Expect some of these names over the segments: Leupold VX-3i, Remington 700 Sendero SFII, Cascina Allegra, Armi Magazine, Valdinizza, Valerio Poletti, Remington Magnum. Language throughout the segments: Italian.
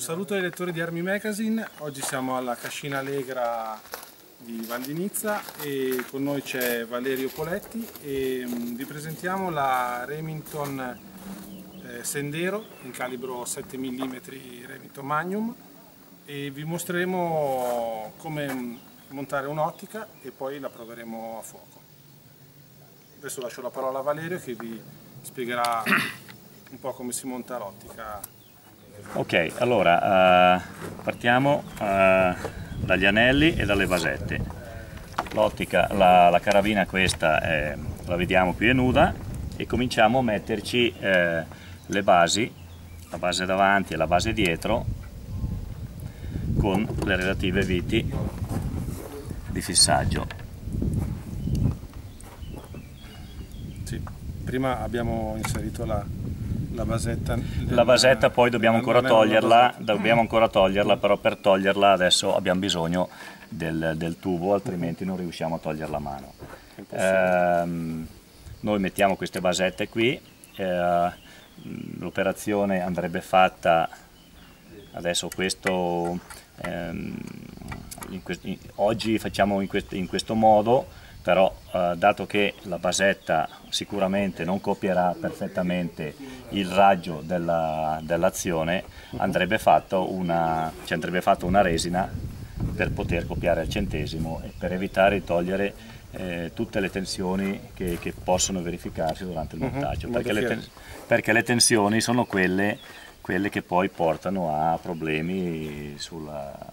Un saluto ai lettori di Armi Magazine. Oggi siamo alla Cascina Allegra di Valdinizza e con noi c'è Valerio Poletti e vi presentiamo la Remington Sendero in calibro 7 mm Remington Magnum e vi mostreremo come montare un'ottica e poi la proveremo a fuoco. Adesso lascio la parola a Valerio che vi spiegherà un po' come si monta l'ottica. Ok, allora partiamo dagli anelli e dalle vasette. L'ottica, la carabina questa la vediamo più è nuda e cominciamo a metterci le basi, la base davanti e la base dietro con le relative viti di fissaggio. Sì, prima abbiamo inserito la basetta, poi dobbiamo ancora toglierla, però per toglierla adesso abbiamo bisogno del tubo, altrimenti non riusciamo a toglierla a mano. Noi mettiamo queste basette qui, l'operazione andrebbe fatta adesso oggi facciamo in questo modo, però dato che la basetta sicuramente non copierà perfettamente il raggio dell'azione, andrebbe fatto andrebbe fatta una resina per poter copiare al centesimo e per evitare di togliere tutte le tensioni che possono verificarsi durante il montaggio, perché le tensioni sono quelle che poi portano a problemi sulla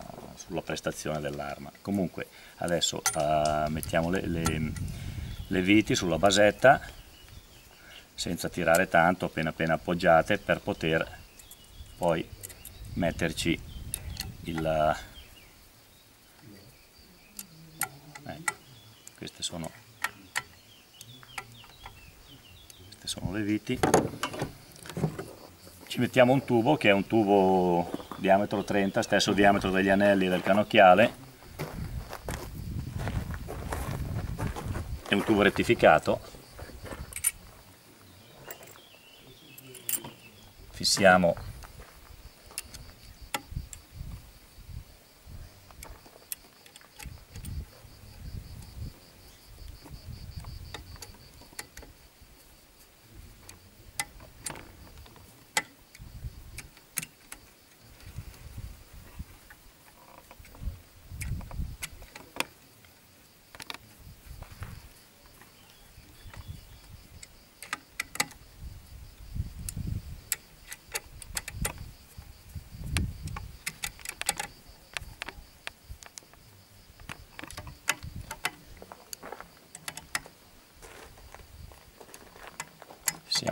prestazione dell'arma. Comunque adesso mettiamo le viti sulla basetta senza tirare tanto, appena appoggiate, per poter poi metterci queste sono le viti. Ci mettiamo un tubo che è un tubo diametro 30, stesso diametro degli anelli e del cannocchiale, è un tubo rettificato. Fissiamo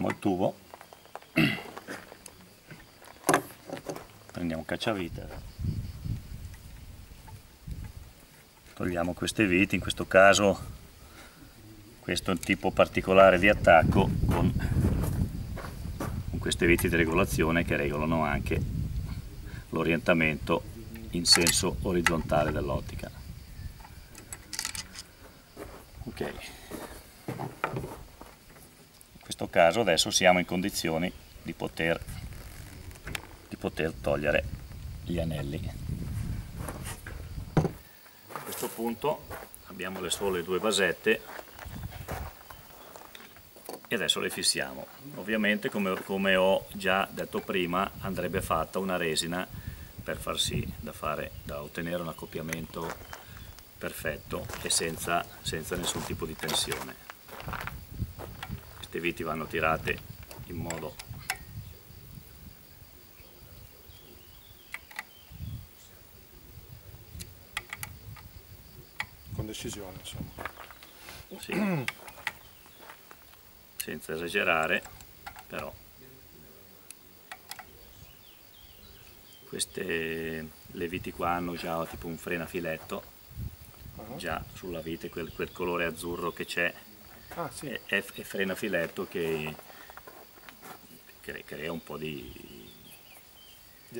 il tubo, prendiamo un cacciavite, togliamo queste viti, in questo caso questo è un tipo particolare di attacco con queste viti di regolazione che regolano anche l'orientamento in senso orizzontale dell'ottica. Ok. In questo caso adesso siamo in condizioni di poter togliere gli anelli. A questo punto abbiamo le sole due basette e adesso le fissiamo. Ovviamente, come ho già detto prima, andrebbe fatta una resina per far sì da ottenere un accoppiamento perfetto e senza nessun tipo di tensione. Le viti vanno tirate in modo con decisione, insomma. Sì. Senza esagerare, però le viti qua hanno già tipo un freno a filetto, già sulla vite quel colore azzurro che c'è. Ah, sì. È freno filetto che crea un po' di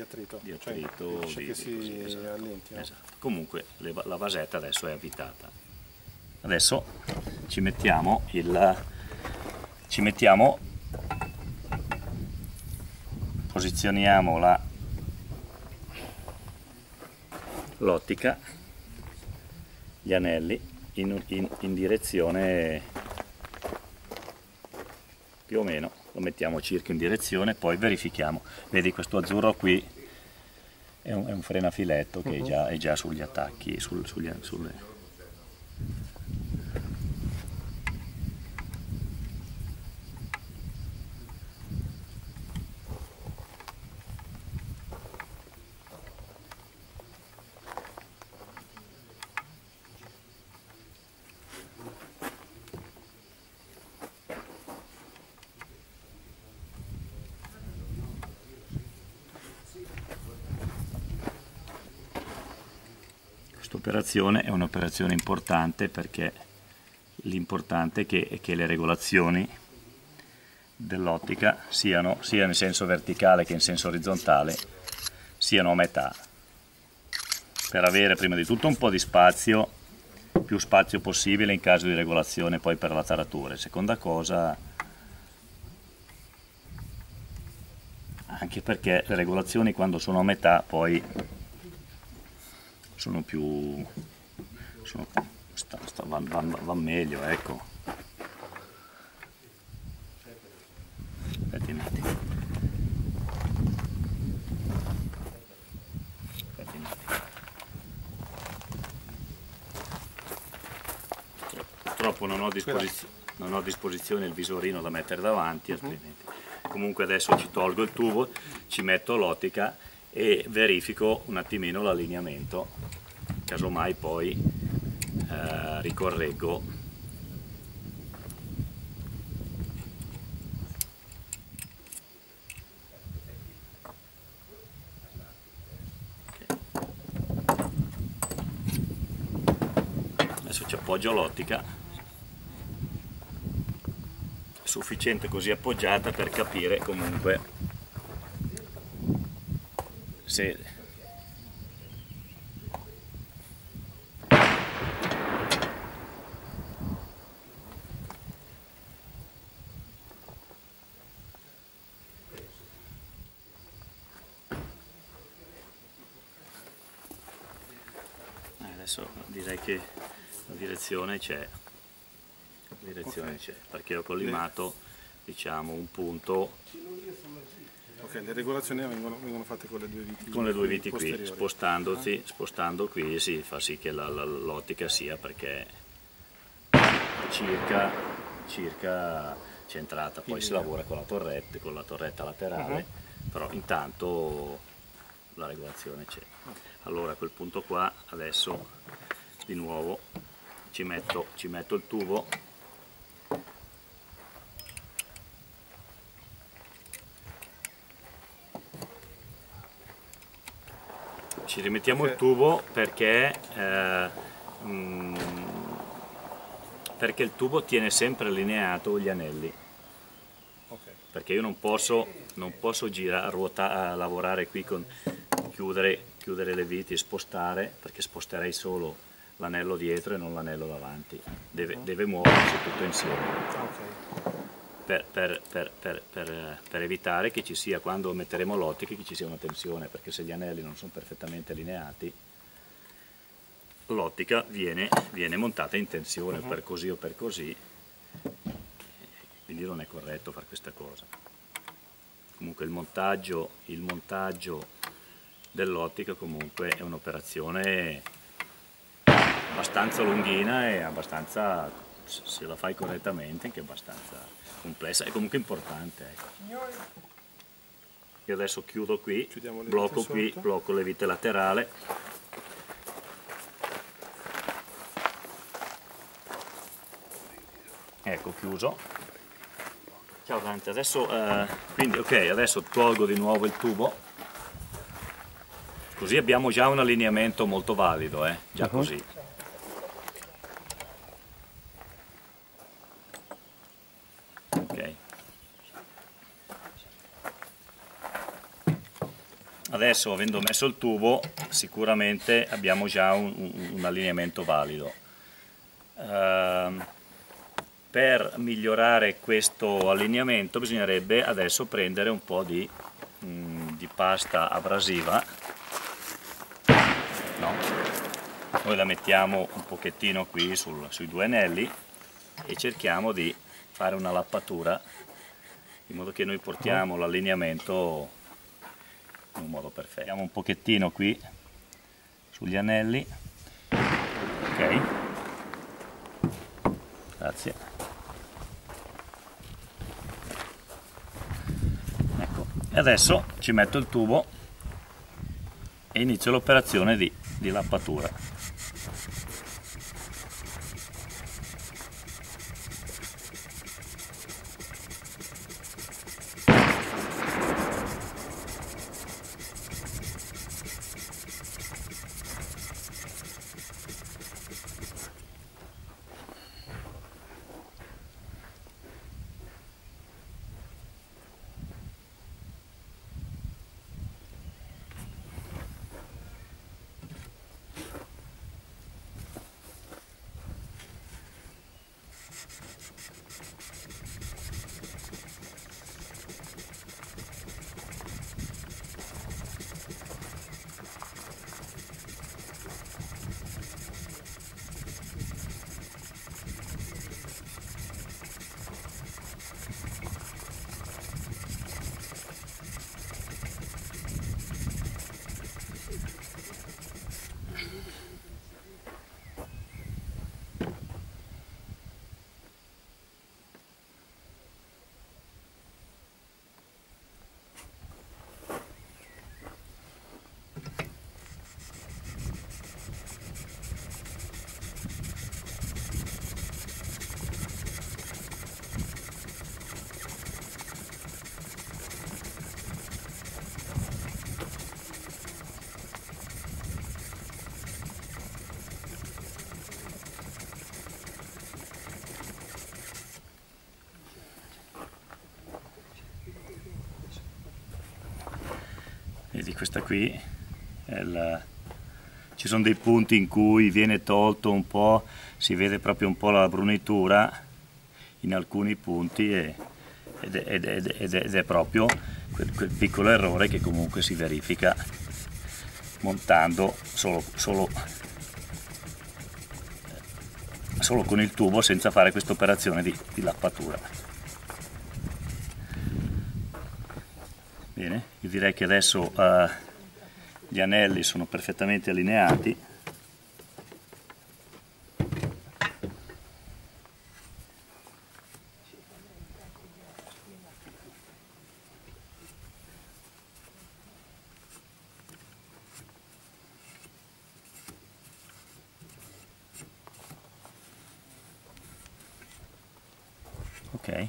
attrito, cioè che si allentino. Esatto. Comunque la vasetta adesso è avvitata. Adesso posizioniamo l'ottica, gli anelli in direzione, più o meno lo mettiamo circa in direzione, poi verifichiamo. Vedi questo azzurro qui è un freno a filetto che è già sugli attacchi, sulle... Operazione è un'operazione importante, perché l'importante è che le regolazioni dell'ottica siano sia in senso verticale che in senso orizzontale siano a metà, per avere prima di tutto un po' di spazio, più spazio possibile in caso di regolazione poi per la taratura. Seconda cosa, anche perché le regolazioni quando sono a metà poi vanno meglio, ecco. Aspetti un attimo. Purtroppo non ho a disposizione il visorino da mettere davanti, altrimenti. Comunque adesso ci tolgo il tubo, ci metto l'ottica e verifico un attimino l'allineamento, casomai poi ricorreggo. Okay. Adesso ci appoggio l'ottica, sufficiente così appoggiata per capire comunque se adesso direi che la direzione c'è, perché ho collimato diciamo un punto. Ok, le regolazioni vengono fatte con le due viti qui. Con le due viti qui, spostando qui si fa sì che l'ottica sia, perché circa centrata. Poi si lavora con la torretta laterale, però intanto la regolazione c'è. Allora a quel punto qua adesso di nuovo ci metto il tubo. Ci rimettiamo il tubo perché il tubo tiene sempre allineato gli anelli, perché io non posso girare, ruotare, lavorare qui con chiudere le viti, spostare, perché sposterei solo l'anello dietro e non l'anello davanti, deve muoversi tutto insieme, per evitare che ci sia, quando metteremo l'ottica, che ci sia una tensione, perché se gli anelli non sono perfettamente allineati l'ottica viene montata in tensione per così o per così, quindi non è corretto fare questa cosa. Comunque il montaggio dell'ottica comunque è un'operazione abbastanza lunghina e abbastanza, se la fai correttamente, anche abbastanza complessa, è comunque importante, ecco. Io adesso chiudo qui, blocco qui, blocco le vite laterali, ecco, chiuso. Ciao Dante, adesso quindi ok, adesso tolgo di nuovo il tubo, così abbiamo già un allineamento molto valido, già così. Adesso, avendo messo il tubo, sicuramente abbiamo già un allineamento valido. Per migliorare questo allineamento bisognerebbe adesso prendere un po' di pasta abrasiva no? Noi la mettiamo un pochettino qui sui due anelli e cerchiamo di fare una lappatura in modo che noi portiamo l'allineamento in un modo perfetto. Mettiamo un pochettino qui sugli anelli, ok? Grazie. Ecco, e adesso ci metto il tubo e inizio l'operazione di lappatura. Vedi, questa qui è ci sono dei punti in cui viene tolto un po', si vede proprio un po' la brunitura in alcuni punti ed è proprio quel piccolo errore che comunque si verifica montando solo con il tubo, senza fare questa operazione di lappatura. Bene, io direi che adesso gli anelli sono perfettamente allineati. Ok.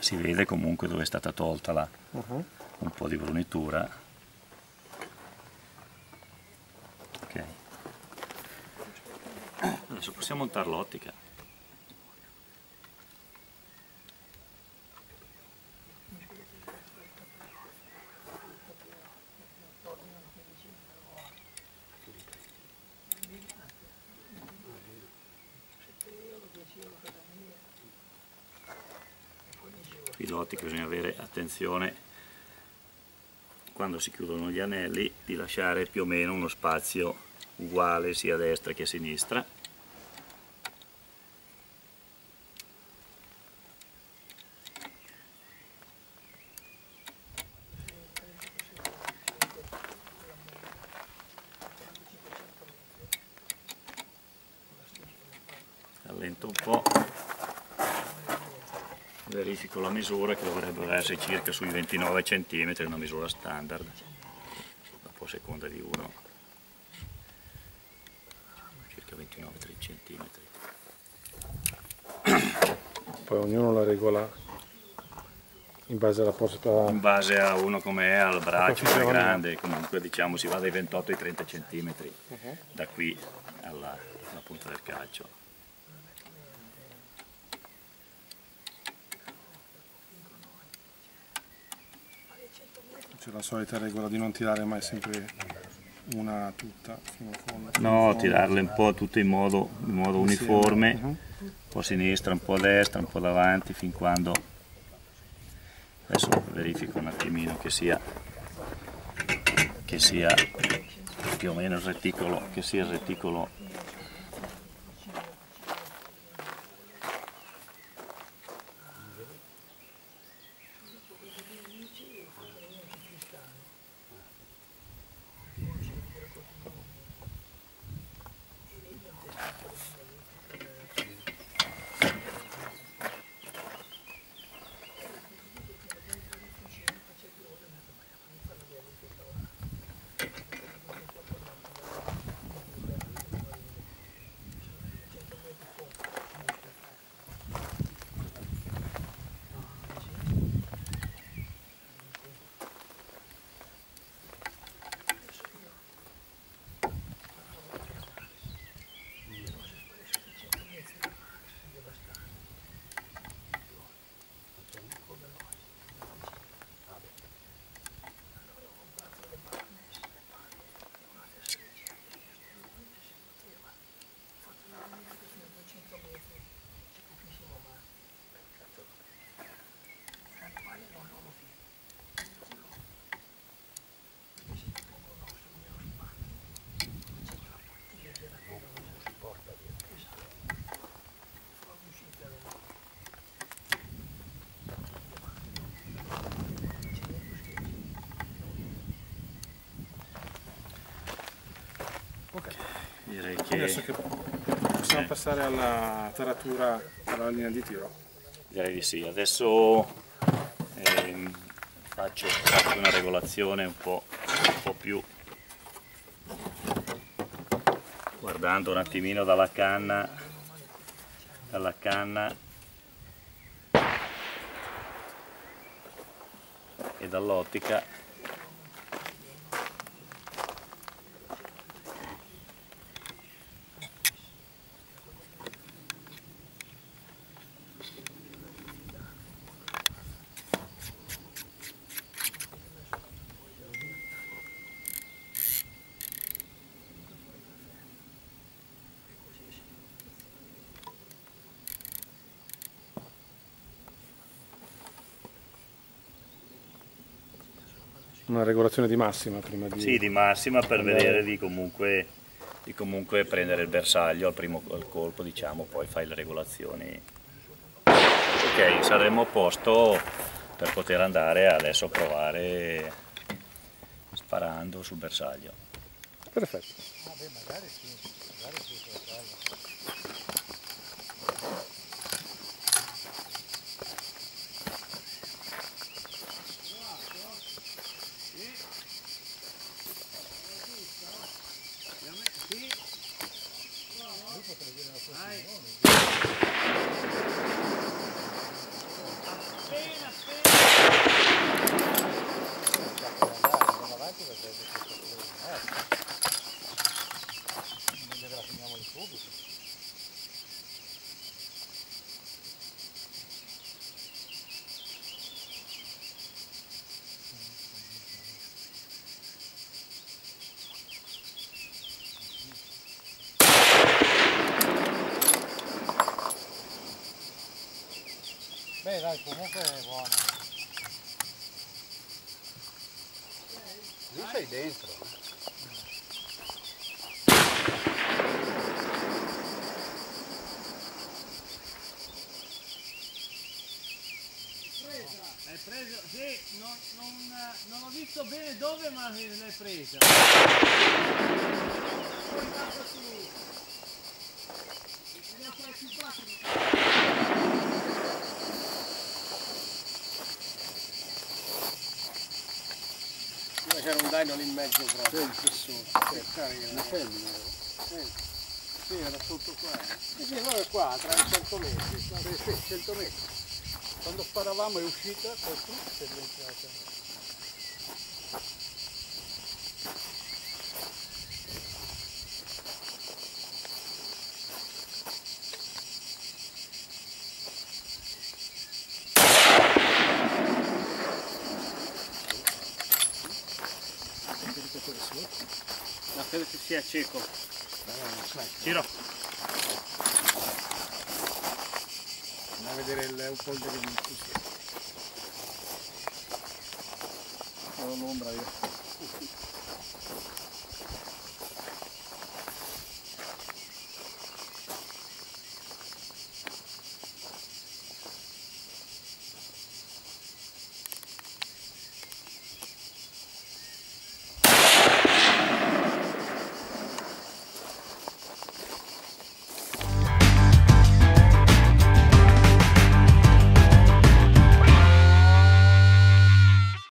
Si vede comunque dove è stata tolta un po' di brunitura. Ok. Adesso possiamo montare l'ottica. L'ottica, bisogna avere attenzione quando si chiudono gli anelli di lasciare più o meno uno spazio uguale sia a destra che a sinistra. Rallento un po'. Verifico la misura, che dovrebbero essere circa sui 29 cm, una misura standard, dopo a seconda di uno, circa 29-3 cm. Poi ognuno la regola in base alla posta. In base a uno com'è, al braccio, è grande, comunque diciamo si va dai 28 ai 30 cm, da qui alla punta del calcio. C'è la solita regola di non tirare mai sempre una tutta fino a fondo. No, tirarle un po' tutte in modo uniforme, un po' a sinistra, un po' a destra, un po' davanti, fin quando... Adesso verifico un attimino che sia che sia più o meno il reticolo, che sia il reticolo. Direi che adesso che possiamo passare alla taratura alla linea di tiro. Direi di sì. Adesso faccio una regolazione un po' più, guardando un attimino dalla canna e dall'ottica. Una regolazione di massima prima di... Sì, di massima per vedere di comunque prendere il bersaglio al colpo, diciamo, poi fai le regolazioni. Ok, saremmo a posto per poter andare adesso a provare sparando sul bersaglio. Perfetto. Vabbè, magari sì, magari sì. Beh dai, comunque è buono. Lì sei dentro. Presa, l'hai presa? Sì, non ho visto bene dove, ma l'hai presa. Poi tanto su. Ne ho presi 4. C'era un dyno lì in mezzo proprio, sì, per carica, una femmina, sì, era sotto qua, sì, era qua, tra i 100 metri, sì, 100 metri, quando sparavamo è uscita, poi tutto è diventata. Credo che sia cieco. Giro. Andiamo a vedere il Leupold VX-3i. Ho l'ombra io.